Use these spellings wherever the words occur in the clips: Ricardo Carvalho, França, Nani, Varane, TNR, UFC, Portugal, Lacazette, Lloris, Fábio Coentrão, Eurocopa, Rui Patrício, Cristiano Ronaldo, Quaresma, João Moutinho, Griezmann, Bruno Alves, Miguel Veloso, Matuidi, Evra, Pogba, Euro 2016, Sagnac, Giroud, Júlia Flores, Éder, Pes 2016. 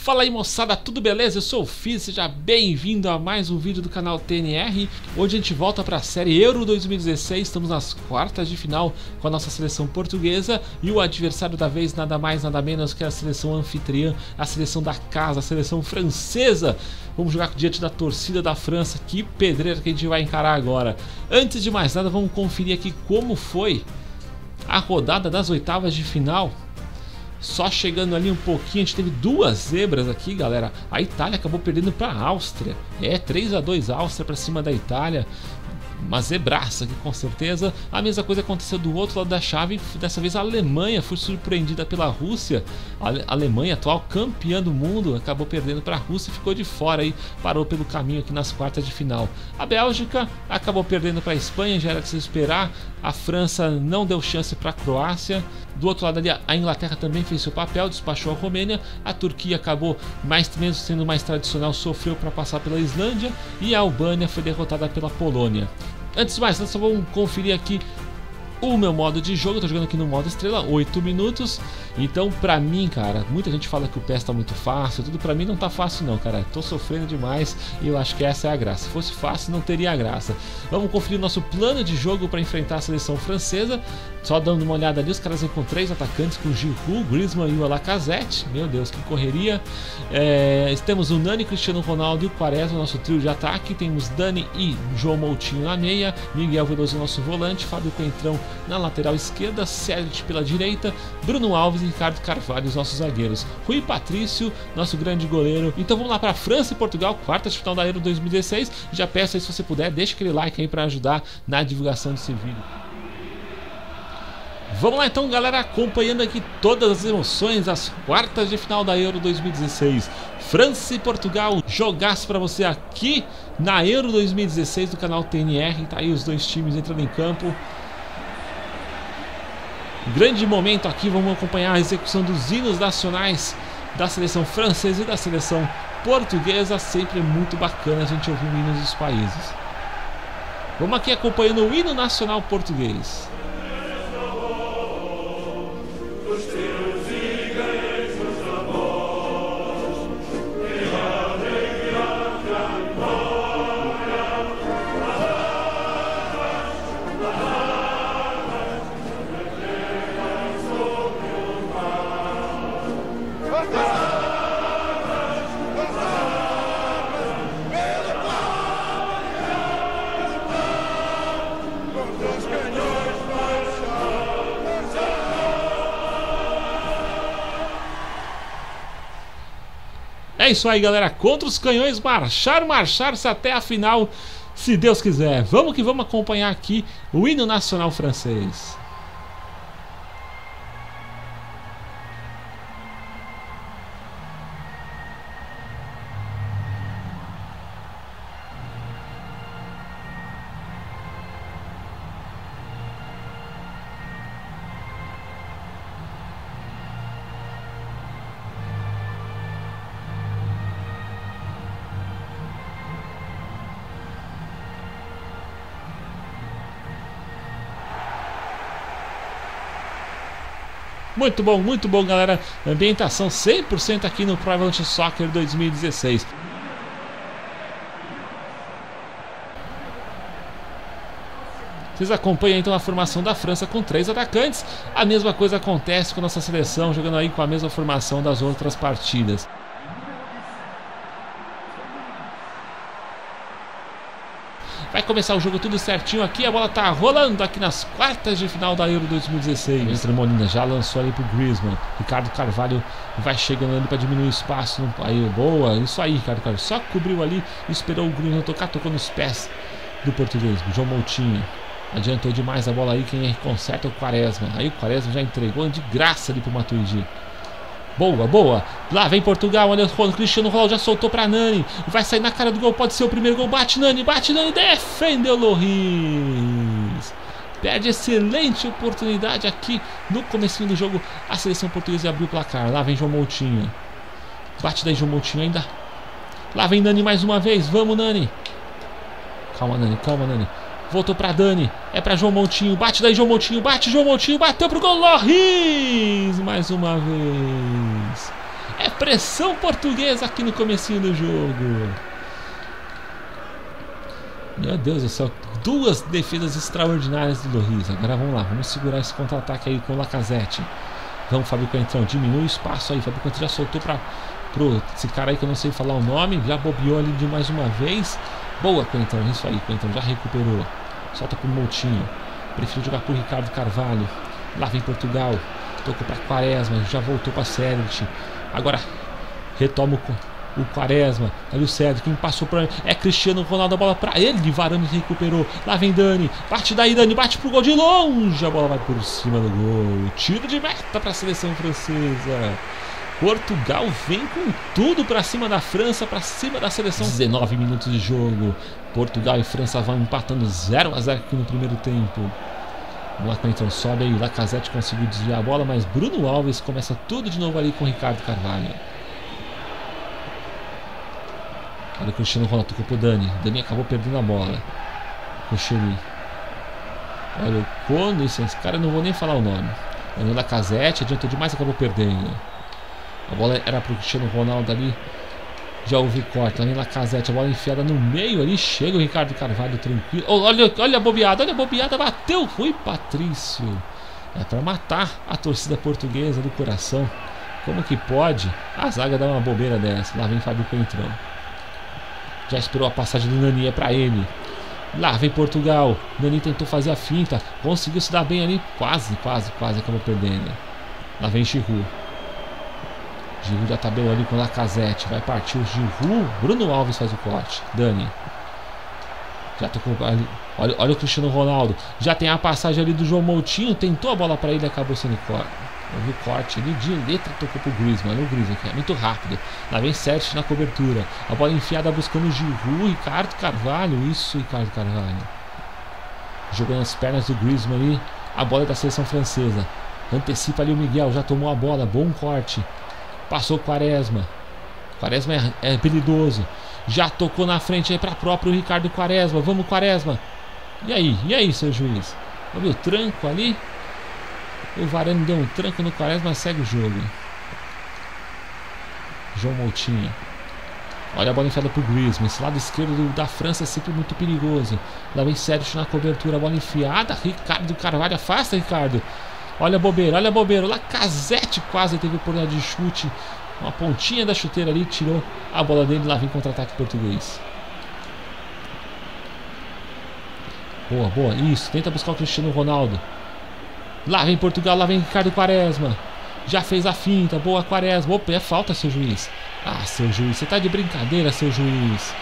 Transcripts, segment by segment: Fala aí moçada, tudo beleza? Eu sou o Fih, seja bem-vindo a mais um vídeo do canal TNR. Hoje a gente volta para a série Euro 2016, estamos nas quartas de final com a nossa seleção portuguesa. E o adversário da vez nada mais nada menos que a seleção anfitriã, a seleção da casa, a seleção francesa. Vamos jogar diante da torcida da França, que pedreira que a gente vai encarar agora. Antes de mais nada, vamos conferir aqui como foi a rodada das oitavas de final. Só chegando ali um pouquinho, a gente teve duas zebras aqui, galera. A Itália acabou perdendo para a Áustria. É, 3-2 Áustria para cima da Itália. Uma zebraça aqui, com certeza. A mesma coisa aconteceu do outro lado da chave. Dessa vez a Alemanha foi surpreendida pela Rússia. A Alemanha, atual campeã do mundo, acabou perdendo para a Rússia e ficou de fora aí. Parou pelo caminho aqui nas quartas de final. A Bélgica acabou perdendo para a Espanha, já era de se esperar. A França não deu chance para a Croácia. Do outro lado ali, a Inglaterra também fez seu papel, despachou a Romênia. A Turquia acabou, mais ou menos sendo mais tradicional, sofreu para passar pela Islândia. E a Albânia foi derrotada pela Polônia. Antes de mais, nós só vamos conferir aqui o meu modo de jogo. Eu tô jogando aqui no modo estrela, 8 minutos. Então, pra mim, cara, muita gente fala que o PES tá muito fácil, tudo. Pra mim não tá fácil não, cara. Tô sofrendo demais e eu acho que essa é a graça. Se fosse fácil, não teria graça. Vamos conferir o nosso plano de jogo pra enfrentar a seleção francesa. Só dando uma olhada ali, os caras vêm com 3 atacantes, com Giroud, Griezmann e o Lacazette. Meu Deus, que correria. Temos o Nani, Cristiano Ronaldo e o Quaresma, nosso trio de ataque. Temos Dani e João Moutinho na meia, Miguel Veloso, nosso volante, Fábio Coentrão na lateral esquerda, Sérgio pela direita, Bruno Alves e Ricardo Carvalho, os nossos zagueiros, Rui Patrício, nosso grande goleiro. Então vamos lá para França e Portugal, quarta de final da Euro 2016. Já peço aí, se você puder, deixa aquele like aí para ajudar na divulgação desse vídeo. Vamos lá então, galera, acompanhando aqui todas as emoções das quartas de final da Euro 2016. França e Portugal, jogaço para você aqui na Euro 2016 do canal TNR. Tá aí os dois times entrando em campo. Grande momento aqui, vamos acompanhar a execução dos hinos nacionais da seleção francesa e da seleção portuguesa. Sempre é muito bacana a gente ouvir o hino dos países. Vamos aqui acompanhando o hino nacional português. É isso aí, galera, contra os canhões, marchar-se até a final, se Deus quiser. Vamos que vamos acompanhar aqui o hino nacional francês. Muito bom, galera. Ambientação 100% aqui no Pro Evolution Soccer 2016. Vocês acompanham então a formação da França com 3 atacantes. A mesma coisa acontece com a nossa seleção, jogando aí com a mesma formação das outras partidas. Vai começar o jogo tudo certinho aqui. A bola tá rolando aqui nas quartas de final da Euro 2016. O Molina já lançou ali pro Griezmann. Ricardo Carvalho vai chegando ali para diminuir o espaço. Aí, boa, isso aí, Ricardo Carvalho. Só cobriu ali, esperou o Griezmann tocar, tocou nos pés do português, João Moutinho. Adiantou demais a bola aí, quem conserta é o Quaresma. Aí o Quaresma já entregou de graça ali pro Matuidi. Boa, boa. Lá vem Portugal, olha o Cristiano Ronaldo, já soltou pra Nani. Vai sair na cara do gol, pode ser o primeiro gol. Bate Nani, defendeu Lloris. Perde excelente oportunidade aqui no comecinho do jogo. A seleção portuguesa abriu o placar. Lá vem João Moutinho. Bate daí João Moutinho ainda. Lá vem Nani mais uma vez, vamos Nani. Calma Nani, calma Nani. Voltou pra Dani, é pra João Moutinho. Bate daí João Moutinho, bate João Moutinho. Bateu pro gol, Lloris. Mais uma vez. É É pressão portuguesa aqui no comecinho do jogo. Meu Deus do céu, duas defesas extraordinárias do Lloris. Agora vamos lá, vamos segurar esse contra-ataque aí com o Lacazette. Vamos, Fábio Coentrão, diminui o espaço aí. Fábio Coentrão já soltou para esse cara aí que eu não sei falar o nome. Já bobeou ali de mais uma vez. Boa, Coentrão, isso aí, Coentrão já recuperou. Solta pro Moutinho. Prefiro jogar pro Ricardo Carvalho. Lá vem Portugal. Tocou pra Quaresma, já voltou pra Cedric. Agora retoma o Quaresma. Ali o Cedric, quem passou pra ele é Cristiano Ronaldo, a bola pra ele. Varane recuperou. Lá vem Dani. Bate daí, Dani. Bate pro gol de longe. A bola vai por cima do gol. Tiro de meta pra seleção francesa. Portugal vem com tudo pra cima da França, pra cima da seleção. 19 minutos de jogo. Portugal e França vão empatando 0 a 0 aqui no primeiro tempo. Vamos lá, Coentrão sobe aí, Lacazette conseguiu desviar a bola, mas Bruno Alves começa tudo de novo ali com o Ricardo Carvalho. Olha o Cristiano Ronaldo, tocou pro Dani. Dani acabou perdendo a bola. Cocheli. Olha o Kono, esse cara não vou nem falar o nome. O Lacazette adiantou demais, acabou perdendo. A bola era pro Cristiano Ronaldo ali. Já houve corte, ali Lacazette, a bola enfiada no meio ali, chega o Ricardo Carvalho tranquilo. Oh, olha a bobeada, bateu Rui Patrício. É pra matar a torcida portuguesa do coração. Como que pode? A zaga dá uma bobeira dessa. Lá vem Fábio Coentrão. Já esperou a passagem do Nani, é pra ele. Lá vem Portugal. Nani tentou fazer a finta, conseguiu se dar bem ali, quase acabou perdendo. Lá vem Giroud. Giroud já tabelou ali com o Lacazette. Vai partir o Giroud. Bruno Alves faz o corte. Dani. Já tocou ali. Olha o Cristiano Ronaldo. Já tem a passagem ali do João Moutinho. Tentou a bola pra ele e acabou sendo corte. Houve o corte ali de letra. Tocou pro Griezmann. Olha o Griezmann aqui. É muito rápido. Lá vem Sérgio na cobertura. A bola enfiada buscando o Giroud. Ricardo Carvalho. Isso, Ricardo Carvalho. Jogando as pernas do Griezmann ali. A bola é da seleção francesa. Antecipa ali o Miguel. Já tomou a bola. Bom corte. Passou Quaresma. Quaresma é perigoso. Já tocou na frente aí para próprio Ricardo Quaresma. Vamos, Quaresma. E aí, seu juiz? Olha o tranco ali. O Varane deu um tranco no Quaresma, segue o jogo. João Moutinho. Olha a bola enfiada pro Griezmann. Esse lado esquerdo da França é sempre muito perigoso. Lá vem Sérgio na cobertura. A bola enfiada. Ricardo Carvalho. Afasta, Ricardo. Olha a bobeira, olha a bobeira. O Lacazette quase teve por lá de chute. Uma pontinha da chuteira ali, tirou a bola dele. Lá vem contra-ataque português. Boa, boa. Isso, tenta buscar o Cristiano Ronaldo. Lá vem Portugal, lá vem Ricardo Quaresma. Já fez a finta, boa Quaresma. Opa, é falta, seu juiz. Ah, seu juiz, você tá de brincadeira, seu juiz.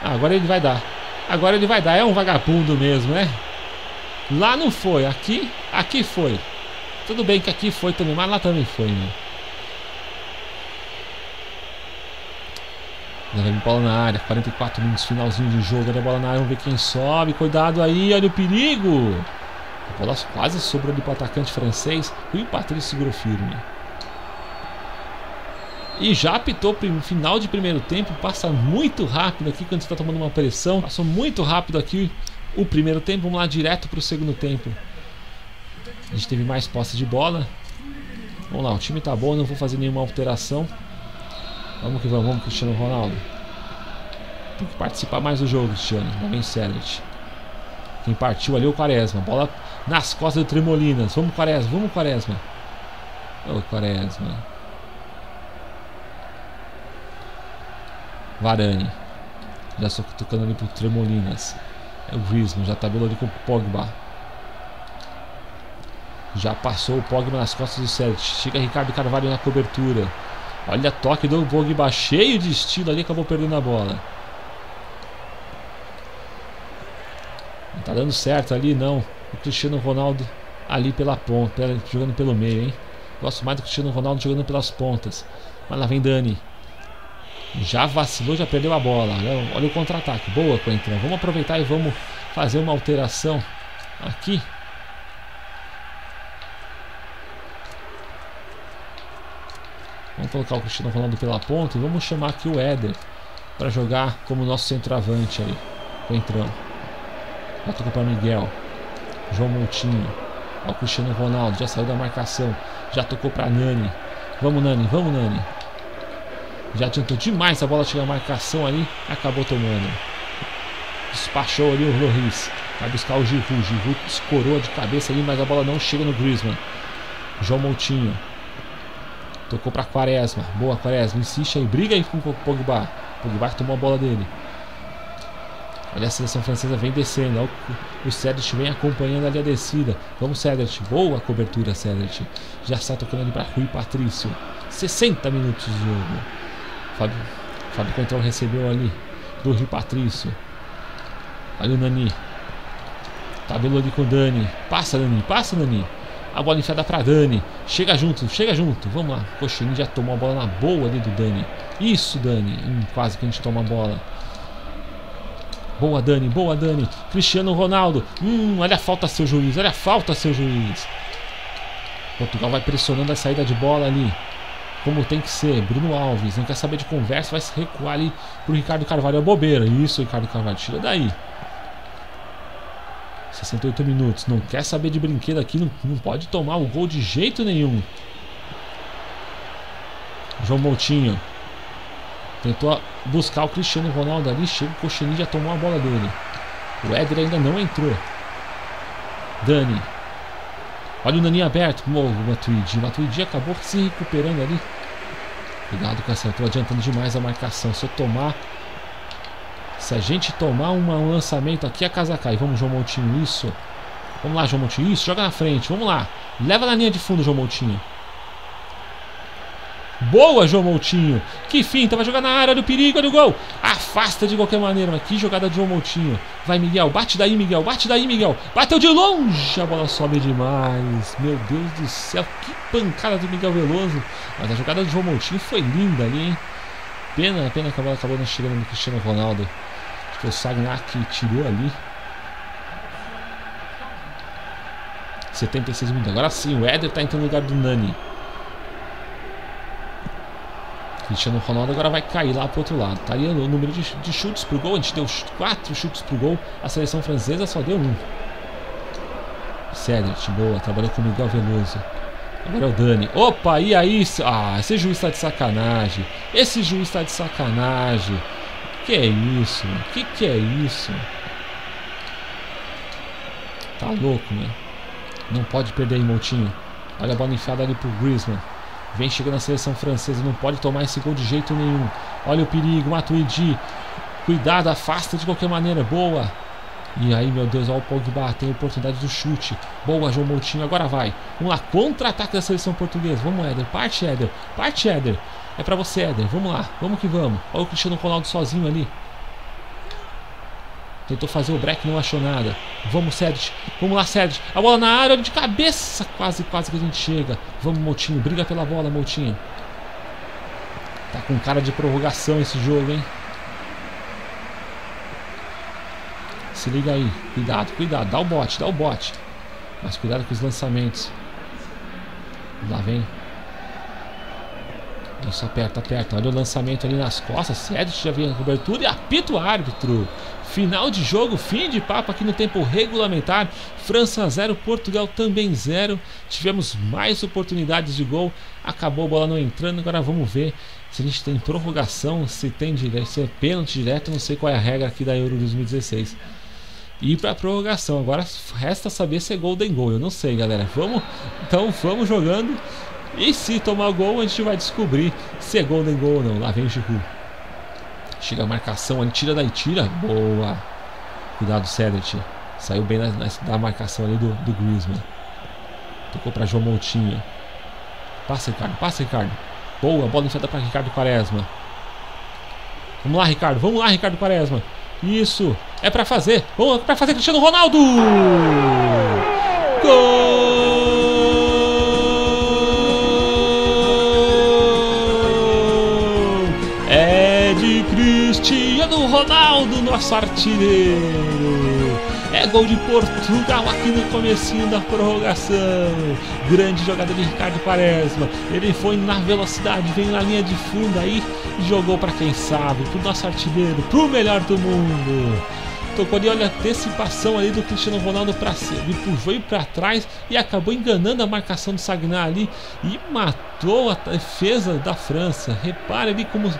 Ah, agora ele vai dar. Agora ele vai dar, é um vagabundo mesmo, né? Lá não foi, aqui foi. Tudo bem que aqui foi também, mas lá também foi, né? Lá vem bola na área, 44 minutos, finalzinho de jogo. Olha a bola na área, vamos ver quem sobe. Cuidado aí, olha o perigo. A bola quase sobrou ali para o atacante francês. Rui Patrício segurou firme. E já apitou o final de primeiro tempo. Passa muito rápido aqui quando você está tomando uma pressão. Passou muito rápido aqui o primeiro tempo, vamos lá direto para o segundo tempo. A gente teve mais posse de bola. Vamos lá, o time tá bom, não vou fazer nenhuma alteração. Vamos que vamos, Cristiano Ronaldo. Tem que participar mais do jogo, Cristiano. Lá vem Cedric. Quem partiu ali é o Quaresma. Bola nas costas do Tremolinas. Vamos, Quaresma, vamos, Quaresma. Ô, Quaresma. Varane. Já só tocando ali pro Tremolinas. É o Griezmann, já tabelou ali com o Pogba. Já passou o Pogba nas costas do Sérgio. Chega Ricardo Carvalho na cobertura. Olha, toque do Pogba, cheio de estilo ali, acabou perdendo a bola. Não tá dando certo ali, não. O Cristiano Ronaldo ali pela ponta, jogando pelo meio, hein. Gosto mais do Cristiano Ronaldo jogando pelas pontas. Mas lá vem Dani. Já vacilou, já perdeu a bola. Olha o contra-ataque. Boa, Coentrão. Vamos aproveitar e vamos fazer uma alteração aqui. Vamos colocar o Cristiano Ronaldo pela ponta e vamos chamar aqui o Éder para jogar como nosso centroavante aí. Coentrão. Já tocou para Miguel. João Moutinho. Olha o Cristiano Ronaldo. Já saiu da marcação. Já tocou para Nani. Vamos, Nani, vamos, Nani. Já tentou demais a bola, chegou a marcação ali, acabou tomando. Despachou ali o Lloris. Vai buscar o Giroud. Giroud escorou de cabeça ali, mas a bola não chega no Griezmann. João Moutinho. Tocou para Quaresma. Boa, Quaresma. Insiste aí, briga aí com o Pogba. Pogba que tomou a bola dele. Olha, a seleção francesa vem descendo. Olha, o Cedric vem acompanhando ali a descida. Vamos, Cedric. Boa cobertura, Cedric. Já está tocando ali para Rui Patrício. 60 minutos de jogo. Fábio Control recebeu ali do Rui Patrício. Olha o Nani. Tabelou ali com o Dani. Passa, Dani. Passa, Nani. A bola enfiada para Dani. Chega junto, chega junto. Vamos lá. O Coxinho já tomou a bola na boa ali do Dani. Isso, Dani. Quase que a gente toma a bola. Boa, Dani. Boa, Dani. Cristiano Ronaldo. Olha a falta, seu juiz. Olha a falta, seu juiz. Portugal vai pressionando a saída de bola ali. Como tem que ser. Bruno Alves. Não quer saber de conversa. Vai se recuar ali pro Ricardo Carvalho. É bobeira. Isso, Ricardo Carvalho. Tira daí. 68 minutos, não quer saber de brinquedo aqui, não pode tomar o gol de jeito nenhum. João Moutinho tentou buscar o Cristiano Ronaldo ali, chega o Cochini, já tomou a bola dele. O Éder ainda não entrou. Dani, olha o Nani aberto. O Matuidi acabou se recuperando ali. Cuidado com essa, tô adiantando demais a marcação. Se eu tomar, se a gente tomar um lançamento aqui, a casa cai. Vamos, João Moutinho, isso. Vamos lá, João Moutinho, isso, joga na frente. Vamos lá, leva na linha de fundo, João Moutinho. Boa, João Moutinho. Que finta, vai jogar na área, olha o perigo, olha o gol. Afasta de qualquer maneira, mas que jogada de João Moutinho. Vai, Miguel, bate daí, Miguel, bate daí, Miguel. Bateu de longe, a bola sobe demais. Meu Deus do céu, que pancada do Miguel Veloso. Mas a jogada de João Moutinho foi linda ali, hein. Pena que a bola acabou não chegando no Cristiano Ronaldo. Acho que o Sagnac tirou ali. 76 minutos. Agora sim, o Éder está entrando no lugar do Nani. Cristiano Ronaldo agora vai cair lá pro outro lado. Tá ali o número de chutes pro gol. A gente deu 4 chutes pro gol. A seleção francesa só deu 1. Cedric, boa. Trabalhou com o Miguel Veloso. Agora é o Dani. Opa, e aí? Ah, esse juiz tá de sacanagem. Esse juiz tá de sacanagem. Que é isso? Que é isso? Tá louco, né? Não pode perder aí, Moutinho. Olha a bola enfiada ali pro Griezmann. Vem chegando a seleção francesa. Não pode tomar esse gol de jeito nenhum. Olha o perigo. Matuidi. Cuidado, afasta de qualquer maneira. Boa. E aí, meu Deus, olha o Pogba, tem a oportunidade do chute. Boa, João Moutinho, agora vai. Vamos lá, contra-ataque da seleção portuguesa. Vamos, Éder, parte, Éder, parte, Éder. É pra você, Éder, vamos lá, vamos que vamos. Olha o Cristiano Ronaldo sozinho ali. Tentou fazer o break, não achou nada. Vamos, Cedric, vamos lá, Cedric. A bola na área, de cabeça, quase que a gente chega. Vamos, Moutinho, briga pela bola, Moutinho. Tá com cara de prorrogação esse jogo, hein. Se liga aí, cuidado, dá o bote. Mas cuidado com os lançamentos. Lá vem. Isso, aperta. Olha o lançamento ali nas costas. Cedric já vem a cobertura e apita o árbitro. Final de jogo, fim de papo aqui no tempo regulamentar. França 0, Portugal também 0. Tivemos mais oportunidades de gol. Acabou a bola não entrando. Agora vamos ver se a gente tem prorrogação, se tem direto, se é pênalti direto. Não sei qual é a regra aqui da Euro 2016. E para prorrogação, agora resta saber se é golden goal. Eu não sei, galera. Então vamos jogando. E se tomar gol, a gente vai descobrir se é golden goal ou não. Lá vem o Giroud. Chega a marcação, ele tira daí, tira. Boa. Cuidado, Cedric. Saiu bem da marcação ali do Griezmann. Tocou para João Moutinho. Passa, Ricardo. Boa, bola enfiada para Ricardo Quaresma. Vamos lá, Ricardo Quaresma. Isso, é pra fazer. Vamos pra fazer, Cristiano Ronaldo. Gol! É de Cristiano Ronaldo, nosso artilheiro. É gol de Portugal aqui no comecinho da prorrogação. Grande jogada de Ricardo Quaresma. Ele foi na velocidade, vem na linha de fundo aí e jogou para quem sabe, pro nosso artilheiro, pro melhor do mundo. Tocou ali, olha a antecipação ali do Cristiano Ronaldo para cima. Ele puxou ele para trás e acabou enganando a marcação do Sagnar ali e matou a defesa da França. Repare ali como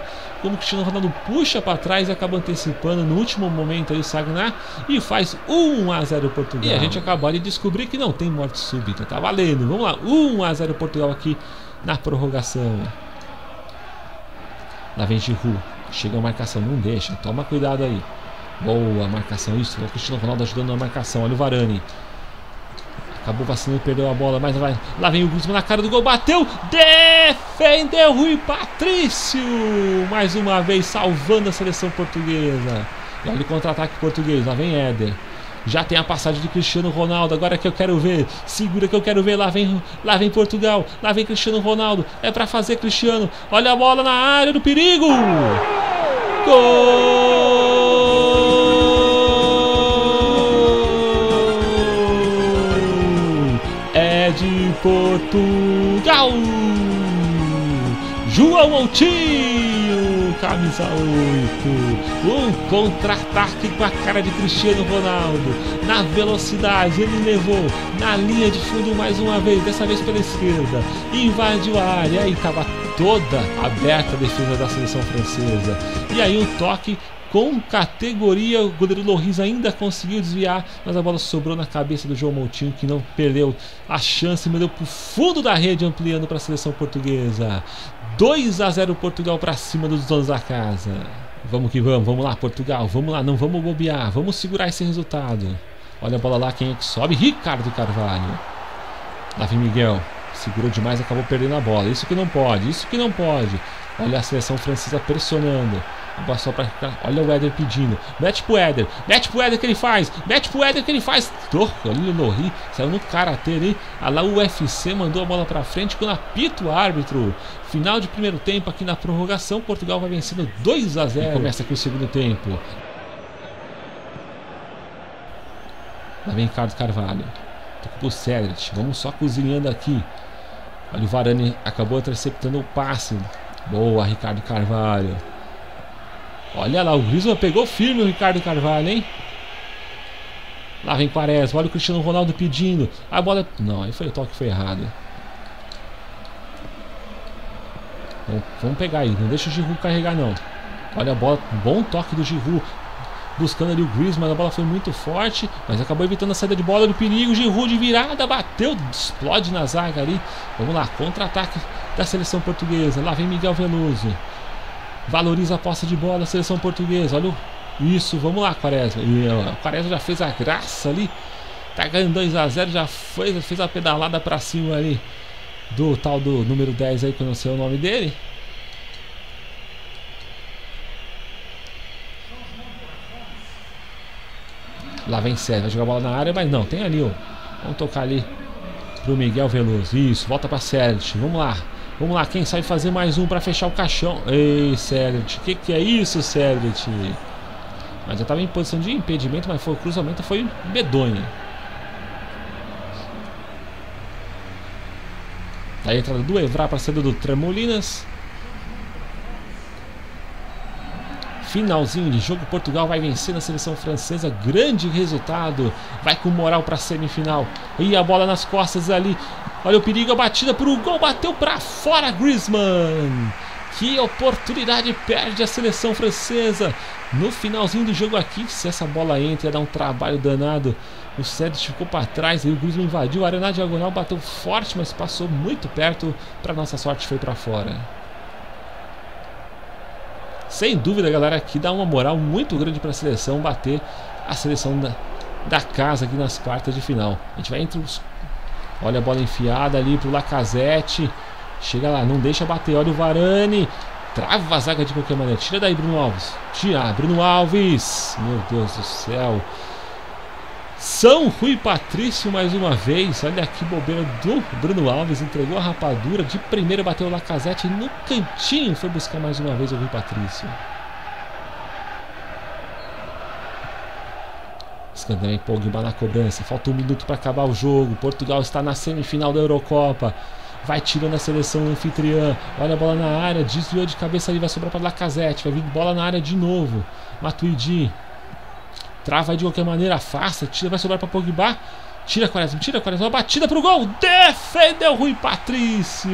o Cristiano Ronaldo puxa para trás e acaba antecipando no último momento aí o Sagnar e faz 1 a 0 Portugal. E a gente acabou de descobrir que não tem morte súbita, tá valendo. Vamos lá, 1 a 0 Portugal aqui na prorrogação. Lá vem Giroud, chega a marcação, não deixa, toma cuidado aí. Boa marcação, isso, o Cristiano Ronaldo ajudando na marcação, olha o Varane. Acabou vacilando, perdeu a bola, mas vai. Lá vem o Griezmann na cara do gol, bateu, defendeu Rui Patrício. Mais uma vez salvando a seleção portuguesa. E olha o contra-ataque português, lá vem Éder. Já tem a passagem de Cristiano Ronaldo, agora que eu quero ver, segura que eu quero ver, lá vem Portugal, lá vem Cristiano Ronaldo, é pra fazer Cristiano, olha a bola na área do perigo! Gol! É de Portugal! João Moutinho, camisa 8, contra-ataque com a cara de Cristiano Ronaldo, na velocidade ele levou, na linha de fundo mais uma vez, dessa vez pela esquerda, invadiu a área, aí estava toda aberta a defesa da seleção francesa, e aí o toque com categoria, o goleiro Lloris ainda conseguiu desviar, mas a bola sobrou na cabeça do João Moutinho, que não perdeu a chance, mandou para o fundo da rede, ampliando para a seleção portuguesa. 2 a 0 Portugal para cima dos donos da casa. Vamos que vamos, vamos lá Portugal, vamos lá, não vamos bobear, vamos segurar esse resultado. Olha a bola lá, quem é que sobe? Ricardo Carvalho. Davi Miguel, segurou demais, acabou perdendo a bola, isso que não pode, isso que não pode. Olha a seleção francesa pressionando. Só pra cá. Olha o Éder pedindo. Mete pro Éder que ele faz. Mete pro Éder que ele faz. Torco ali no Rio. Saiu no karatê ali. A lá o UFC mandou a bola pra frente. Quando apita o árbitro. Final de primeiro tempo aqui na prorrogação. Portugal vai vencendo 2 a 0. E começa aqui o segundo tempo. Lá vem Ricardo Carvalho. Toca pro Cedric. Vamos só cozinhando aqui. Olha o Varane. Acabou interceptando o passe. Boa, Ricardo Carvalho. Olha lá, o Griezmann pegou firme o Ricardo Carvalho, hein? Lá vem Quaresma, olha o Cristiano Ronaldo pedindo. A bola... Não, aí foi o toque, foi errado. Vamos pegar aí, não deixa o Giroud carregar não. Olha a bola, bom toque do Giroud. Buscando ali o Griezmann, a bola foi muito forte, mas acabou evitando a saída de bola do perigo. Giroud de virada, bateu, explode na zaga ali. Vamos lá, contra-ataque da seleção portuguesa. Lá vem Miguel Veloso. Valoriza a posse de bola da seleção portuguesa. Olha isso, vamos lá Quaresma. E o Quaresma já fez a graça ali. Tá ganhando 2 a 0, já fez a pedalada pra cima ali do tal do número 10 aí, que eu não sei o nome dele. Lá vem Sérgio, vai jogar a bola na área, mas não, tem ali, ó. Vamos tocar ali pro Miguel Veloso. Isso, volta pra Sérgio, vamos lá. Vamos lá, quem sabe fazer mais um para fechar o caixão. Ei, Cedric, que é isso, Cedric? Mas já estava em posição de impedimento, mas foi, o cruzamento foi medonho. Aí a entrada do Evra para a saída do Tremolinas. Finalzinho de jogo, Portugal vai vencer na seleção francesa, grande resultado, vai com moral para a semifinal. E a bola nas costas ali, olha o perigo, a batida para o gol, bateu para fora Griezmann. Que oportunidade perde a seleção francesa no finalzinho do jogo aqui, se essa bola entra ia dar um trabalho danado. O Cedric ficou para trás, aí o Griezmann invadiu a área na diagonal, bateu forte, mas passou muito perto, para nossa sorte foi para fora. Sem dúvida, galera, aqui dá uma moral muito grande para a seleção bater a seleção da casa aqui nas quartas de final. A gente vai entre os... Olha a bola enfiada ali pro Lacazette. Chega lá, não deixa bater. Olha o Varane. Trava a zaga de qualquer maneira. Tira daí, Bruno Alves. Tira, Bruno Alves. Meu Deus do céu. São Rui Patrício mais uma vez. Olha que bobeira do Bruno Alves. Entregou a rapadura. De primeira bateu o Lacazette. No cantinho foi buscar mais uma vez o Rui Patrício. Escanteio, Pogba na cobrança. Falta 1 minuto para acabar o jogo. Portugal está na semifinal da Eurocopa. Vai tirando a seleção anfitriã. Olha a bola na área. Desviou de cabeça ali. Vai sobrar para o Lacazette. Vai vir bola na área de novo. Matuidi. Trava aí de qualquer maneira, afasta, tira, vai sobrar para Pogba. Tira Quaresma, batida pro gol. Defendeu Rui Patrício.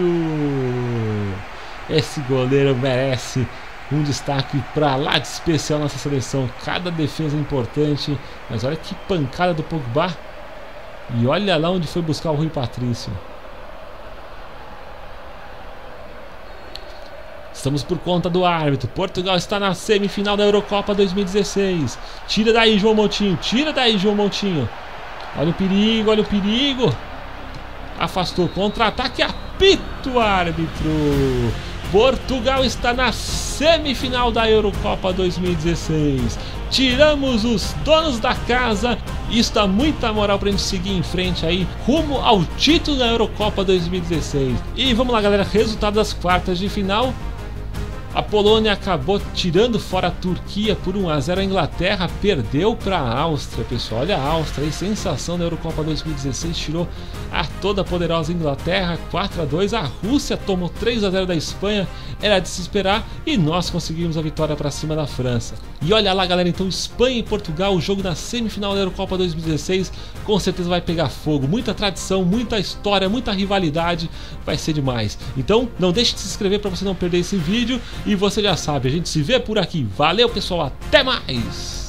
Esse goleiro merece um destaque para lá de especial nessa seleção. Cada defesa é importante. Mas olha que pancada do Pogba. E olha lá onde foi buscar o Rui Patrício. Estamos por conta do árbitro. Portugal está na semifinal da Eurocopa 2016. Tira daí, João Moutinho. Olha o perigo, Afastou, contra-ataque, apito o árbitro. Portugal está na semifinal da Eurocopa 2016. Tiramos os donos da casa. Isso dá muita moral pra gente seguir em frente aí, rumo ao título da Eurocopa 2016. E vamos lá, galera, resultado das quartas de final. A Polônia acabou tirando fora a Turquia por 1 a 0. A Inglaterra perdeu para a Áustria, pessoal. Olha a Áustria aí, sensação da Eurocopa 2016. Tirou a toda poderosa Inglaterra, 4 a 2. A Rússia tomou 3 a 0 da Espanha. Era de se esperar e nós conseguimos a vitória para cima da França. E olha lá, galera, então Espanha e Portugal, o jogo na semifinal da Eurocopa 2016. Com certeza vai pegar fogo. Muita tradição, muita história, muita rivalidade. Vai ser demais. Então não deixe de se inscrever para você não perder esse vídeo. E você já sabe, a gente se vê por aqui. Valeu, pessoal, até mais!